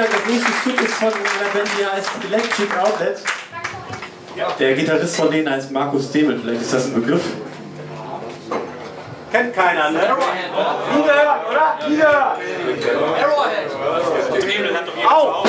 wieder. Der nächste Stück ist von einer Band, die heißt Electric Outlet. Der Gitarrist von denen heißt Marcus Deml, vielleicht ist das ein Begriff. Kennt keiner, ne? Wiederhört, oder? Wiederhört! Errorhead! Deml hat doch jeder auch!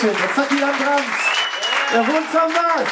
Dankeschön, jetzt hat die am Brand. Der Wunsch am Mars.